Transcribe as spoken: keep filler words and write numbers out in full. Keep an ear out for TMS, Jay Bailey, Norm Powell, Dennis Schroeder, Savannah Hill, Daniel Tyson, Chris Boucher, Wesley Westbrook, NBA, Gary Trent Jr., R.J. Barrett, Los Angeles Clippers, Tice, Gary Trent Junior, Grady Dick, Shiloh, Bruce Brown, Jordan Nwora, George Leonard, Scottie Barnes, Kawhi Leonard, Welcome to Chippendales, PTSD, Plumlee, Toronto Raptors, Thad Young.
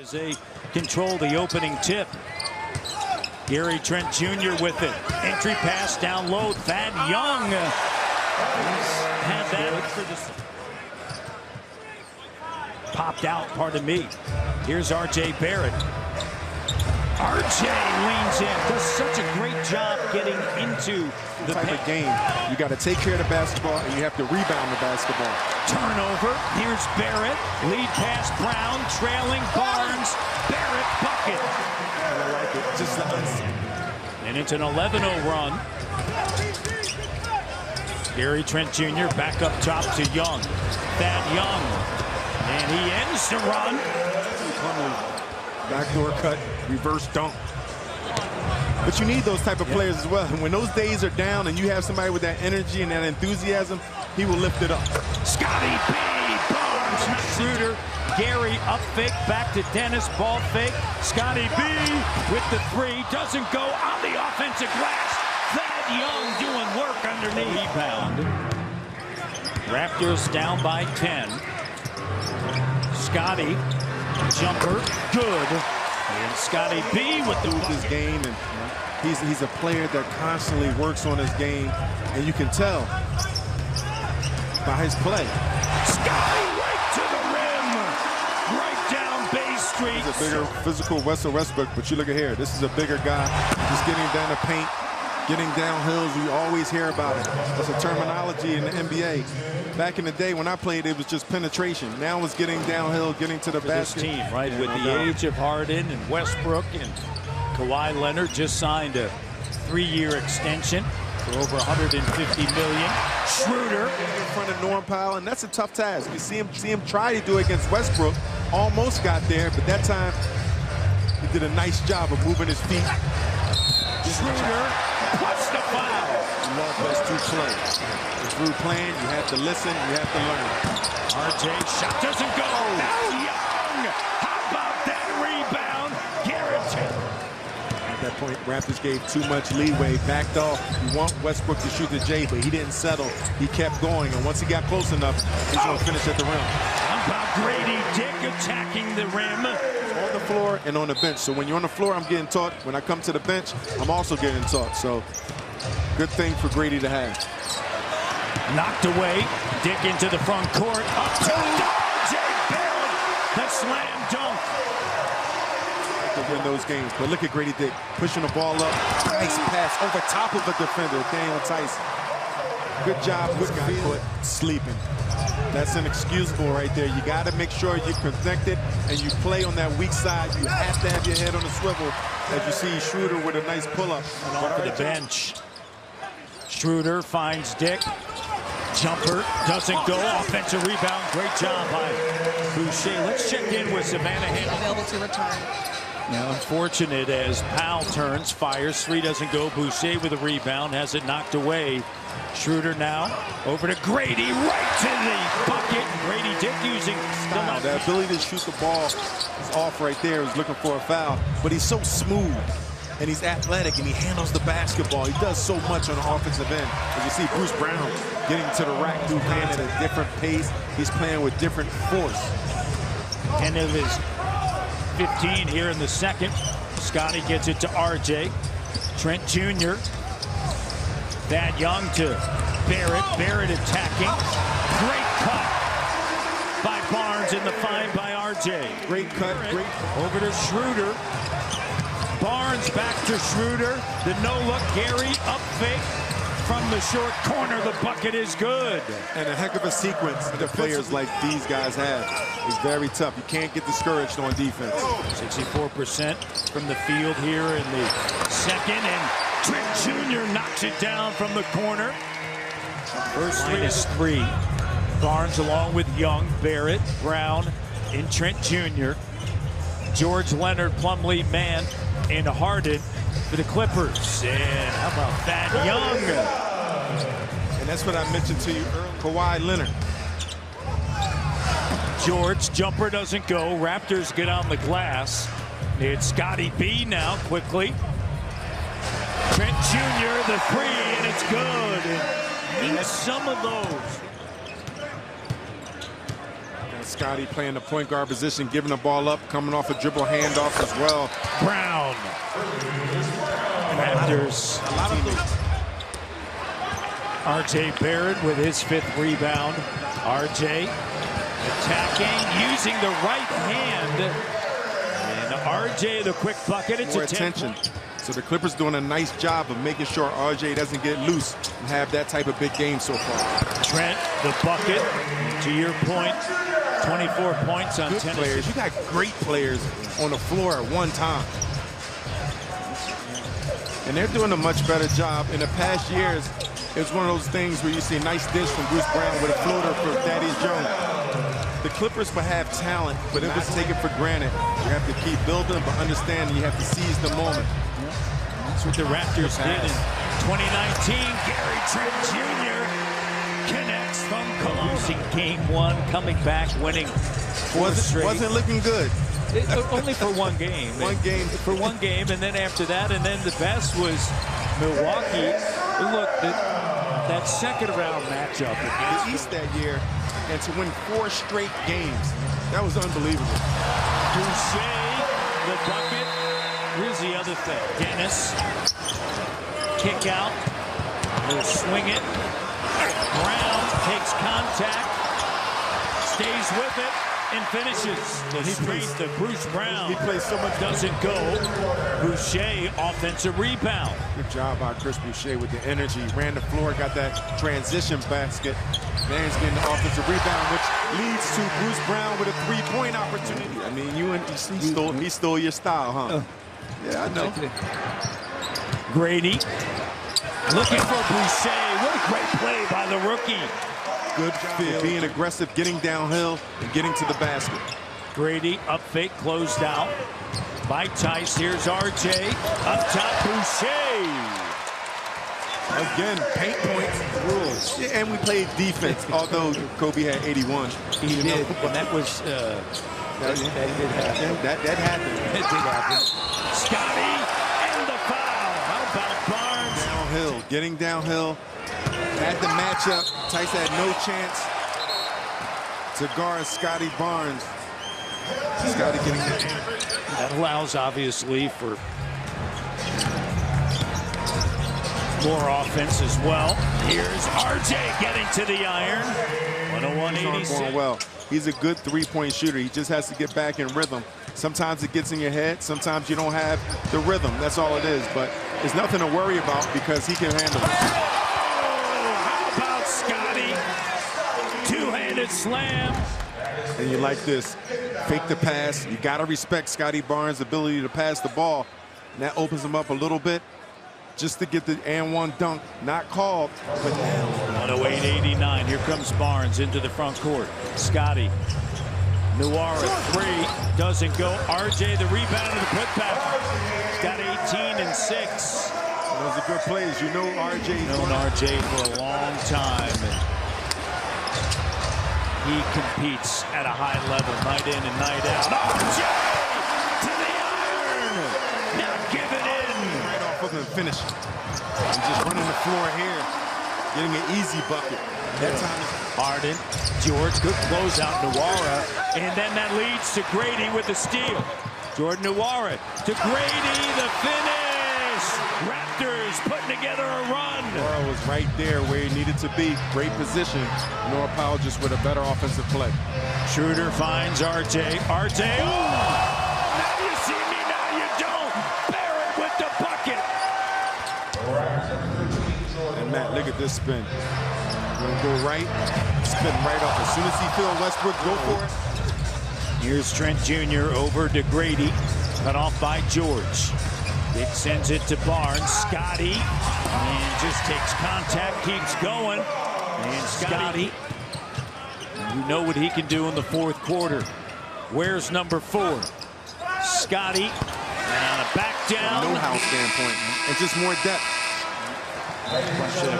As they control the opening tip. Gary Trent Junior with it. Entry pass down low. Thad Young had that for the popped out, pardon me. Here's R J. Barrett. R J leans in, does such a great job getting into the type of game. You got to take care of the basketball, and you have to rebound the basketball. Turnover. Here's Barrett. Lead pass Brown, trailing Barnes. Barrett bucket. I like it. Just the unset. And it's an eleven oh run. Gary Trent Junior back up top to Young. Thad Young, and he ends the run. Backdoor cut, reverse dunk. But you need those type of yeah. players as well. When those days are down and you have somebody with that energy and that enthusiasm, he will lift it up. Scottie B. Barnes, Schroeder, Gary up fake, back to Dennis, ball fake. Scottie B with the three, doesn't go on the offensive glass. Thad Young doing work underneath. Rebound. Raptors down by ten. Scottie. Jumper, good. And Scottie B with the his game, and he's he's a player that constantly works on his game, and you can tell by his play. Scottie right to the rim, right down Bay Street. He's a bigger physical Wesley Westbrook, but you look at here. This is a bigger guy, just getting down the paint, getting down hills. We always hear about it. That's a terminology in the N B A. Back in the day when I played, it was just penetration. Now it's getting downhill, getting to the basket. This team, right, with the age of Harden and Westbrook, and Kawhi Leonard just signed a three-year extension for over one hundred fifty million dollars. Schroeder in front of Norm Powell, and that's a tough task. You see him, see him try to do it against Westbrook. Almost got there, but that time he did a nice job of moving his feet. Schroeder puts the foul. Love those two plays. Through playing, you have to listen, you have to learn. R J shot doesn't go. Now Young. How about that rebound, Garrett? At that point, Raptors gave too much leeway. Backed off. You want Westbrook to shoot to Jay, but he didn't settle. He kept going, and once he got close enough, he's oh. going to finish at the rim. How about Grady Dick attacking the rim? On the floor and on the bench. So when you're on the floor, I'm getting taught. When I come to the bench, I'm also getting taught. So good thing for Grady to have. Knocked away. Dick into the front court. Up to Jay Bailey. The slam dunk. To win those games. But look at Grady Dick pushing the ball up. Nice pass over top of the defender, Daniel Tyson. Good job with foot sleeping. That's inexcusable right there. You got to make sure you connect it and you play on that weak side. You have to have your head on the swivel. As you see Schroeder with a nice pull-up. Off of the bench. Schroeder finds Dick. Jumper doesn't go. Offensive rebound. Great job by Boucher. Let's check in with Savannah Hill. Available to return. Now unfortunate as Powell turns, fires. Three doesn't go. Boucher with a rebound. Has it knocked away. Schroeder now over to Grady, right to the bucket. Grady Dick using style. The ability to shoot the ball is off right there. He's looking for a foul, but he's so smooth, and he's athletic, and he handles the basketball. He does so much on the offensive end. As you see, Bruce Brown getting to the rack, dude, playing at a different pace. He's playing with different force. And it is fifteen here in the second. Scottie gets it to R J. Trent Junior Thad Young to Barrett. Barrett attacking. Great cut by Barnes in the find by R J. Great cut. Great. Over to Schroeder. Barnes back to Schroeder. The no-look Gary up fake from the short corner. The bucket is good. And a heck of a sequence that the players like these guys have. It's very tough. You can't get discouraged on defense. sixty-four percent from the field here in the second, and Trent Junior knocks it down from the corner. First three is three. Barnes along with Young, Barrett, Brown, and Trent Junior George Leonard, Plumlee, Mann, and Harden for the Clippers. And how about Thad Young? And that's what I mentioned to you earlier. Kawhi Leonard. George, jumper doesn't go. Raptors get on the glass. It's Scottie B now quickly. Trent Junior, the three, and it's good. And some of those. Scottie playing the point guard position, giving the ball up, coming off a dribble handoff as well. Brown. Raptors. R J. Barrett with his fifth rebound. R J attacking, using the right hand. And R J, the quick bucket. It's more a attention. So the Clippers doing a nice job of making sure R J doesn't get loose and have that type of big game so far. Trent, the bucket, to your point, twenty-four points on ten players. You got great players on the floor at one time. And they're doing a much better job. In the past years, it's one of those things where you see a nice dish from Bruce Brown with a floater for Thaddeus Young. The Clippers will have talent, but it was taken for granted. You have to keep building, but understanding you have to seize the moment. That's what the Raptors did in twenty nineteen. Gary Trent Junior connects from losing game one, coming back, winning four straight. Wasn't looking good. It, only for one game. one game. For one game, and then after that, and then the best was Milwaukee. Look, the, that second round matchup in the East that year, and to win four straight games, that was unbelievable. Boucher, the bucket. Here's the other thing. Dennis, kick out, will swing it. Brown takes contact, stays with it, and finishes. And he plays the Bruce Brown. He plays so much, doesn't go. Boucher, offensive rebound. Good job by Chris Boucher with the energy. Ran the floor, got that transition basket. Man's getting the offensive rebound, which leads to Bruce Brown with a three-point opportunity. I mean, you and he stole, he stole your style, huh? Uh. Yeah, I know. Grady looking for Boucher. What a great play by the rookie. Good fit, being aggressive, getting downhill, and getting to the basket. Grady up fake, closed out by Tice. Here's R J. Up top, Boucher. Again, paint points rules. Yeah, and we played defense, although Kobe had eighty-one. He did, know, and that was... Uh, That, that, that, that, that happened. It did happen. Scottie and the foul. How about Barnes? Downhill, getting downhill. Had the matchup. Tyson had no chance to guard Scottie Barnes. Scottie getting down. That allows, obviously, for more offense as well. Here's R J getting to the iron. one oh one eighty-six. Well. He's a good three-point shooter. He just has to get back in rhythm. Sometimes it gets in your head. Sometimes you don't have the rhythm. That's all it is. But there's nothing to worry about because he can handle it. Oh, how about Scottie? Two-handed slam. And you like this. Fake the pass. You got to respect Scottie Barnes' ability to pass the ball. And that opens him up a little bit just to get the and one dunk. Not called, but now. one oh eight eighty-nine. Here comes Barnes into the front court. Scottie. Nwora three doesn't go. R J the rebound and the putback. He's got eighteen and six. Those are good plays. You know R J. You've known R J for a long time. He competes at a high level night in and night out. R J to the iron. Now give it in. Right off of the finish. He's just running the floor here. Getting an easy bucket. That time. Harden, George, good closeout, Nwora. And then that leads to Grady with the steal. Jordan Nwora to Grady, the finish. Raptors putting together a run. Nwora was right there where he needed to be. Great position. Norm Powell just with a better offensive play. Schroeder finds R J. R J, ooh! Now you see me, now you don't. Barrett with the bucket. Matt, look at this spin. Gonna go right, spin right off. As soon as he feels Westbrook, go for it. Here's Trent Junior over to Grady. Cut off by George. Dick sends it to Barnes. Scottie, and just takes contact, keeps going. And Scottie, you know what he can do in the fourth quarter. Where's number four? Scottie, and on a back down. From a know-how standpoint, and just more depth. Question.